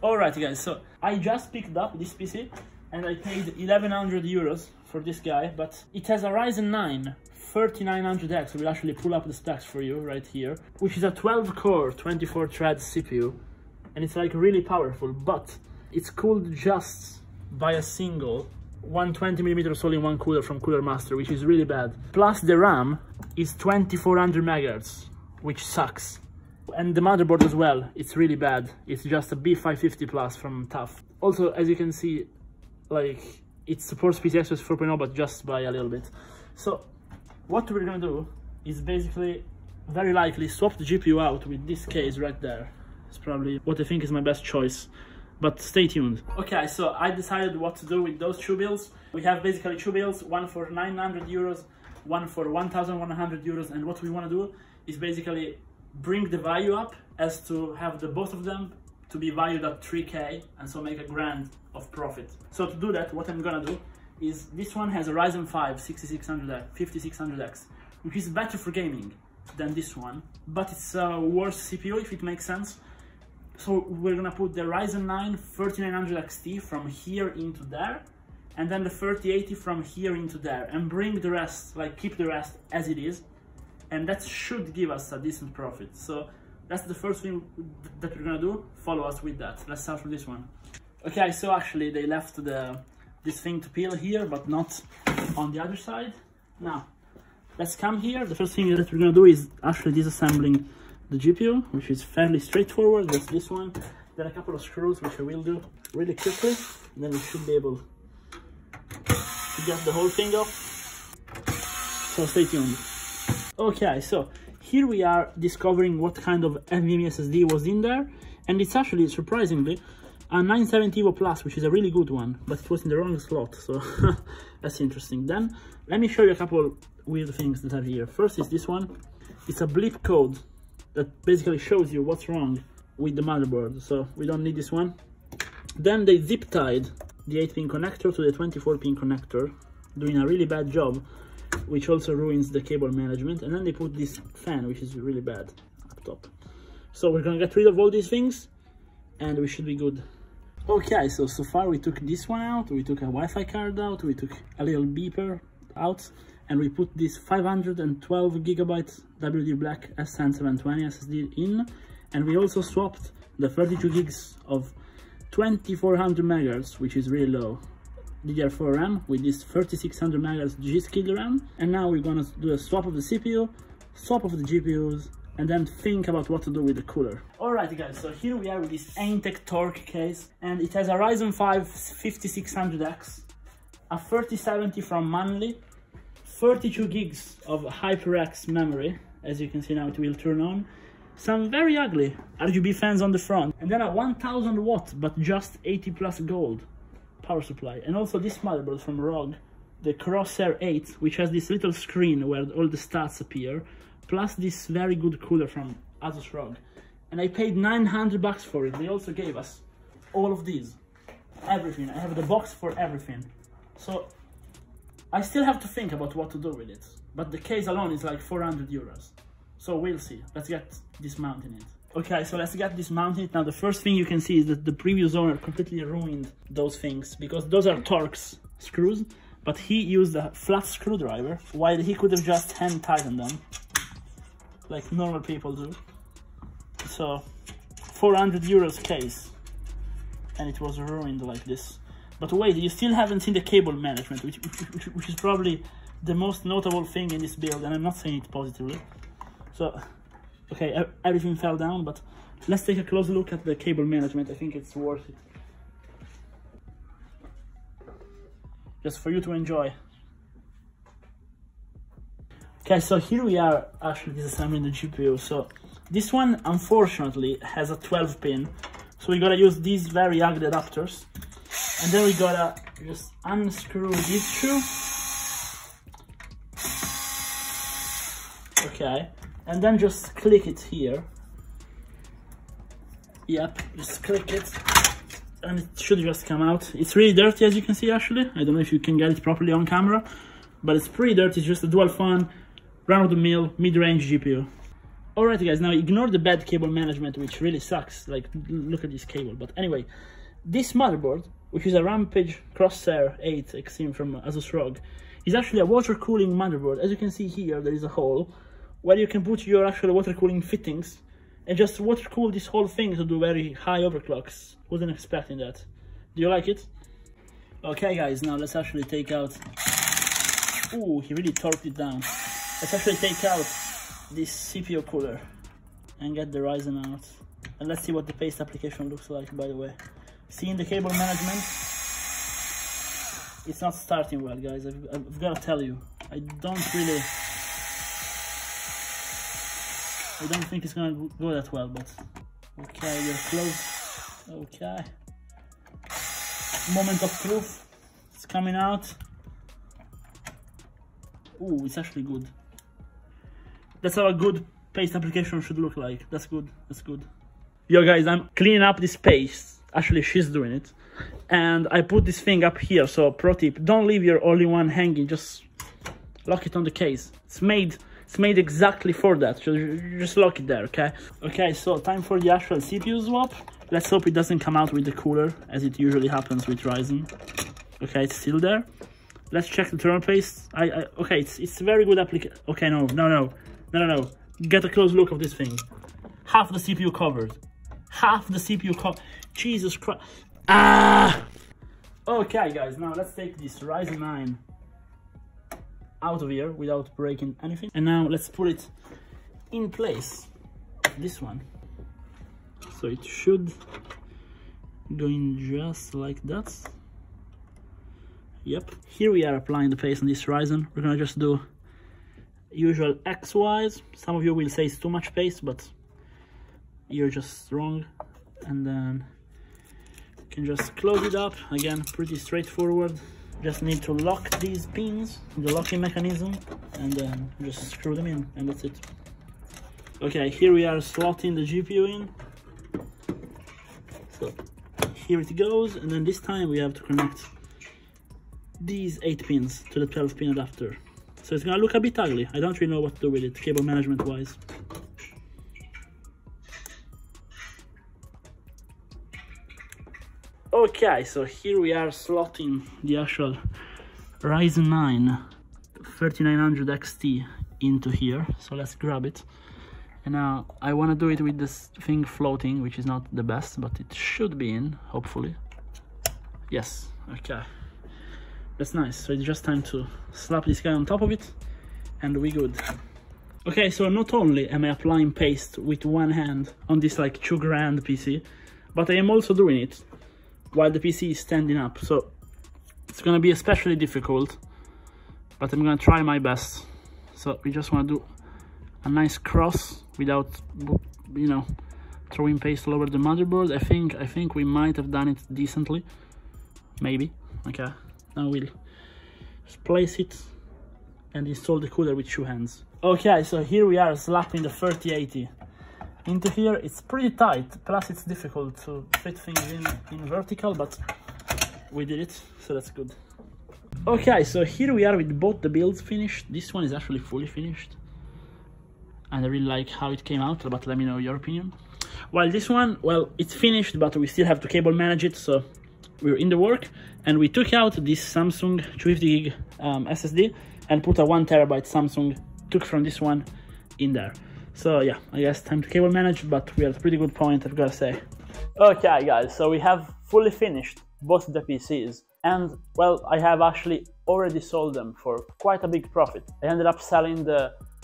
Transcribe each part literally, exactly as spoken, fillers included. Alright guys, so I just picked up this P C and I paid eleven hundred euros for this guy, but it has a Ryzen nine thirty-nine hundred X. We'll actually pull up the specs for you right here, which is a twelve core, twenty-four thread C P U, and it's like really powerful, but it's cooled just by a single one hundred twenty millimeter all-in-one cooler from Cooler Master, which is really bad. Plus the RAM is twenty-four hundred megahertz, which sucks. And the motherboard as well, it's really bad. It's just a B five fifty Plus from TUF. Also, as you can see, like, it supports P C I E four point oh, but just by a little bit. So what we're gonna do is basically, very likely, swap the G P U out with this case right there. It's probably what I think is my best choice, but stay tuned. Okay, so I decided what to do with those two bills. We have basically two bills, one for nine hundred euros, one for one thousand one hundred euros, and what we want to do is basically bring the value up as to have the both of them to be valued at three K and so make a grand of profit. So to do that, what I'm gonna do is, this one has a Ryzen five fifty-six hundred X, which is better for gaming than this one, but it's a worse C P U, if it makes sense. So we're gonna put the Ryzen nine thirty-nine hundred X T from here into there, and then the thirty eighty from here into there, and bring the rest, like keep the rest as it is, and that should give us a decent profit. So that's the first thing that we're gonna do. Follow us with that. Let's start with this one. Okay, so actually they left the this thing to peel here, but not on the other side. Now, let's come here. The first thing that we're gonna do is actually disassembling the G P U, which is fairly straightforward. That's this one. There are a couple of screws, which I will do really quickly, and then we should be able to get the whole thing off. So stay tuned. Okay, so here we are discovering what kind of NVMe S S D was in there, and it's actually, surprisingly, a nine seventy EVO Plus, which is a really good one, but it was in the wrong slot, so that's interesting. Then, let me show you a couple weird things that are here. First is this one. It's a blip code that basically shows you what's wrong with the motherboard, so we don't need this one. Then they zip tied the eight pin connector to the twenty-four pin connector, doing a really bad job, which also ruins the cable management. And then they put this fan, which is really bad, up top. So we're gonna get rid of all these things and we should be good. Okay, so so far we took this one out, we took a Wi-Fi card out, we took a little beeper out, and we put this five hundred twelve gigabyte W D Black S N seven twenty S S D in, and we also swapped the thirty-two gigs of twenty-four hundred megahertz, which is really low, D D R four RAM with this thirty-six hundred megahertz G-Skill RAM. And now we're gonna do a swap of the C P U, swap of the G P Us, and then think about what to do with the cooler. Alright guys, so here we are with this Antec Torque case, and it has a Ryzen five fifty-six hundred X, a thirty seventy from Manly, thirty-two gigs of HyperX memory, as you can see now it will turn on, some very ugly R G B fans on the front, and then a one thousand watt but just eighty plus gold power supply, and also this motherboard from R O G, the Crosshair eight, which has this little screen where all the stats appear, plus this very good cooler from Asus R O G, and I paid nine hundred bucks for it. They also gave us all of these, everything. I have the box for everything, so I still have to think about what to do with it, but the case alone is like four hundred euros, so we'll see. Let's get dismounting it. Okay, so let's get dismounting it. Now the first thing you can see is that the previous owner completely ruined those things, because those are Torx screws, but he used a flat screwdriver, while he could have just hand tightened them, like normal people do. So, four hundred euros case, and it was ruined like this. But wait, you still haven't seen the cable management, which, which, which is probably the most notable thing in this build, and I'm not saying it positively. So, okay, everything fell down, but let's take a close look at the cable management. I think it's worth it. Just for you to enjoy. Okay, so here we are actually disassembling the G P U. So this one, unfortunately, has a twelve pin. So we gotta use these very ugly adapters. And then we gotta just unscrew these two. Okay, and then just click it here. Yep, just click it, and it should just come out. It's really dirty, as you can see, actually. I don't know if you can get it properly on camera, but it's pretty dirty. It's just a dual fan, run-of-the-mill, mid-range G P U. Alright guys, now ignore the bad cable management, which really sucks. Like, look at this cable. But anyway, this motherboard, which is a Rampage Crosshair eight Extreme from Asus R O G, is actually a water cooling motherboard. As you can see here, there is a hole where you can put your actual water cooling fittings and just water cool this whole thing to do very high overclocks. Wasn't expecting that. Do you like it? Okay guys, now let's actually take out... Ooh, he really torqued it down. Let's actually take out this C P U cooler and get the Ryzen out. And let's see what the paste application looks like, by the way. Seeing the cable management, it's not starting well, guys. I've, I've got to tell you, I don't really... I don't think it's going to go that well, but... Okay, we're close. Okay. Moment of truth. It's coming out. Ooh, it's actually good. That's how a good paste application should look like. That's good, that's good. Yo guys, I'm cleaning up this paste. Actually, she's doing it. And I put this thing up here, so pro tip, don't leave your all-in-one hanging, just lock it on the case. It's made, it's made exactly for that, so just lock it there, okay? Okay, so time for the actual C P U swap. Let's hope it doesn't come out with the cooler, as it usually happens with Ryzen. Okay, it's still there. Let's check the thermal paste. I, I okay, it's it's very good application. Okay, no, no, no. No, no, no. Get a close look of this thing. Half the C P U covered. Half the C P U covered. Jesus Christ. Ah! Okay, guys. Now, let's take this Ryzen nine out of here without breaking anything. And now, let's put it in place. This one. So, it should go in just like that. Yep. Here we are applying the paste on this Ryzen. We're gonna just do... usual X Ys. Some of you will say it's too much paste, but you're just wrong. And then you can just close it up. Again, pretty straightforward. Just need to lock these pins, the locking mechanism, and then just screw them in, and that's it. Okay, here we are slotting the G P U in. So here it goes, and then this time we have to connect these eight pins to the twelve pin adapter. So it's gonna look a bit ugly. I don't really know what to do with it, cable management wise. Okay, so here we are slotting the actual Ryzen nine thirty-nine hundred X T into here. So let's grab it. And now I wanna do it with this thing floating, which is not the best, but it should be in, hopefully. Yes, okay. That's nice, so it's just time to slap this guy on top of it, and we good. Okay, so not only am I applying paste with one hand on this like two grand P C, but I am also doing it while the P C is standing up, so it's gonna be especially difficult, but I'm gonna try my best. So we just wanna do a nice cross without, you know, throwing paste all over the motherboard. I think, I think we might have done it decently, maybe, okay. Now we'll just place it and install the cooler with two hands. Okay, so here we are slapping the thirty eighty into here. It's pretty tight, plus it's difficult to fit things in, in vertical, but we did it, so that's good. Okay, so here we are with both the builds finished. This one is actually fully finished. And I really like how it came out, but let me know your opinion. While this one, well, it's finished, but we still have to cable manage it, so... we were in the work, and we took out this Samsung two hundred fifty gig um, S S D and put a one terabyte Samsung took from this one in there. So yeah, I guess time to cable manage, but we are at a pretty good point, I've got to say. Okay guys, so we have fully finished both the P Cs, and well, I have actually already sold them for quite a big profit. I ended up selling the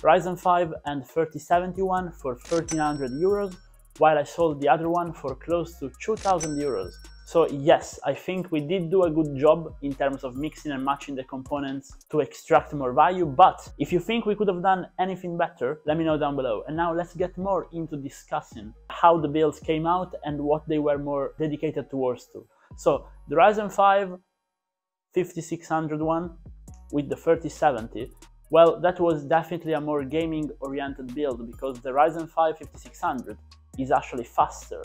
Ryzen five and thirty seventy one for thirteen hundred euros, while I sold the other one for close to two thousand euros. So yes, I think we did do a good job in terms of mixing and matching the components to extract more value, but if you think we could have done anything better, let me know down below. And now let's get more into discussing how the builds came out and what they were more dedicated towards to. So the Ryzen five fifty-six hundred one with the thirty seventy, well, that was definitely a more gaming oriented build, because the Ryzen five fifty-six hundred is actually faster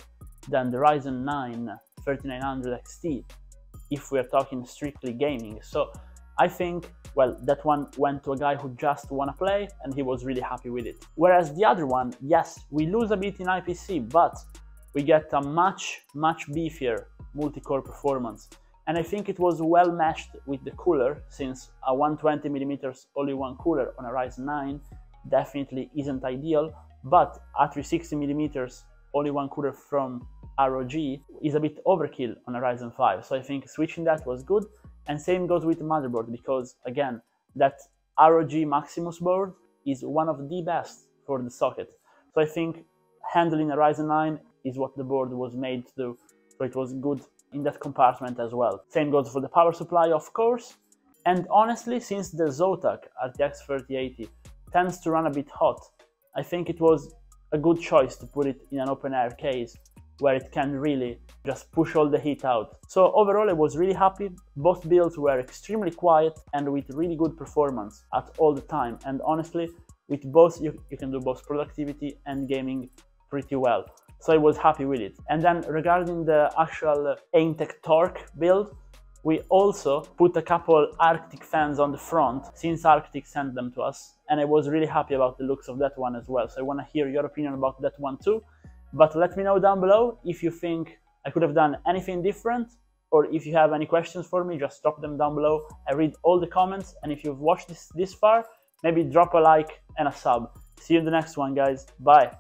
than the Ryzen nine thirty-nine hundred X T if we are talking strictly gaming. So I think, well, that one went to a guy who just wanna play and he was really happy with it. Whereas the other one, yes, we lose a bit in I P C, but we get a much, much beefier multi-core performance. And I think it was well meshed with the cooler, since a one hundred twenty millimeter all-in-one cooler on a Ryzen nine definitely isn't ideal, but a three hundred sixty millimeter all-in-one cooler from R O G is a bit overkill on a Ryzen five. So I think switching that was good. And same goes with the motherboard, because again, that R O G Maximus board is one of the best for the socket. So I think handling a Ryzen nine is what the board was made to do, so it was good in that compartment as well. Same goes for the power supply, of course. And honestly, since the Zotac R T X thirty eighty tends to run a bit hot, I think it was a good choice to put it in an open air case where it can really just push all the heat out. So overall, I was really happy. Both builds were extremely quiet and with really good performance at all the time. And honestly, with both, you, you can do both productivity and gaming pretty well. So I was happy with it. And then regarding the actual Antec Torque build, we also put a couple Arctic fans on the front, since Arctic sent them to us. And I was really happy about the looks of that one as well. So I wanna hear your opinion about that one too. But let me know down below if you think I could have done anything different, or if you have any questions for me, just drop them down below. I read all the comments, and if you've watched this this far, maybe drop a like and a sub. See you in the next one, guys. Bye.